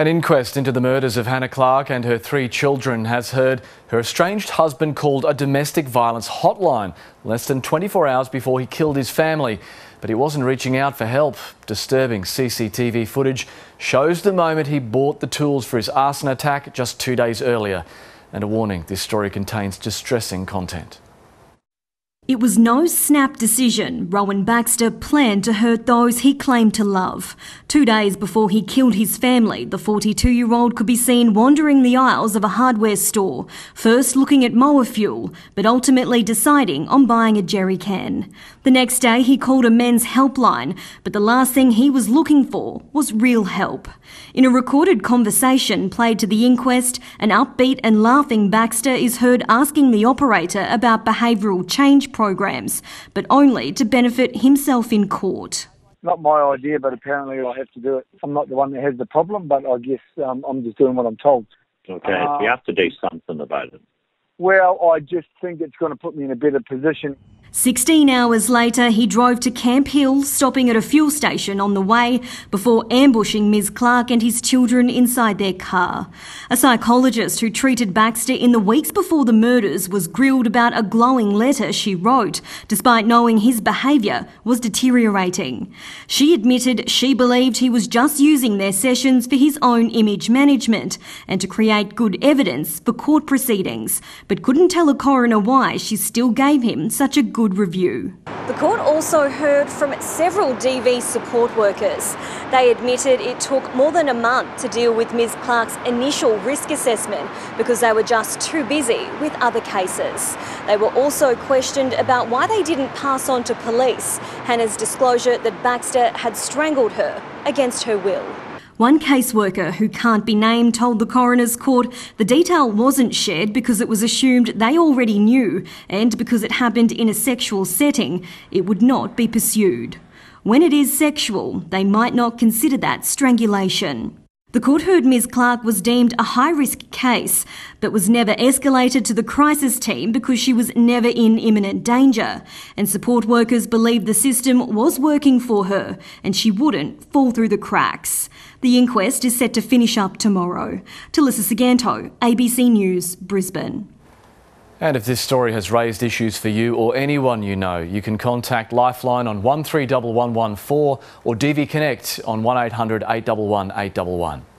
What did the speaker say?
An inquest into the murders of Hannah Clarke and her three children has heard her estranged husband called a domestic violence hotline less than 24 hours before he killed his family. But he wasn't reaching out for help. Disturbing CCTV footage shows the moment he bought the tools for his arson attack just 2 days earlier. And a warning, this story contains distressing content. It was no snap decision. Rowan Baxter planned to hurt those he claimed to love. 2 days before he killed his family, the 42-year-old could be seen wandering the aisles of a hardware store, first looking at mower fuel, but ultimately deciding on buying a jerry can. The next day he called a men's helpline, but the last thing he was looking for was real help. In a recorded conversation played to the inquest, an upbeat and laughing Baxter is heard asking the operator about behavioural change programs, but only to benefit himself in court. Not my idea, but apparently I have to do it. I'm not the one that has the problem, but I guess I'm just doing what I'm told. Okay, we have to do something about it. Well, I just think it's going to put me in a better position. 16 hours later, he drove to Camp Hill, stopping at a fuel station on the way before ambushing Ms. Clarke and his children inside their car. A psychologist who treated Baxter in the weeks before the murders was grilled about a glowing letter she wrote, despite knowing his behaviour was deteriorating. She admitted she believed he was just using their sessions for his own image management and to create good evidence for court proceedings, but couldn't tell a coroner why she still gave him such a good review. The court also heard from several DV support workers. They admitted it took more than a month to deal with Ms. Clarke's initial risk assessment because they were just too busy with other cases. They were also questioned about why they didn't pass on to police Hannah's disclosure that Baxter had strangled her against her will. One caseworker who can't be named told the coroner's court the detail wasn't shared because it was assumed they already knew, and because it happened in a sexual setting, it would not be pursued. When it is sexual, they might not consider that strangulation. The court heard Ms. Clarke was deemed a high-risk case, but was never escalated to the crisis team because she was never in imminent danger, and support workers believed the system was working for her and she wouldn't fall through the cracks. The inquest is set to finish up tomorrow. Talisa Saganto, ABC News, Brisbane. And if this story has raised issues for you or anyone you know, you can contact Lifeline on 131114 or DV Connect on 1800 811 811.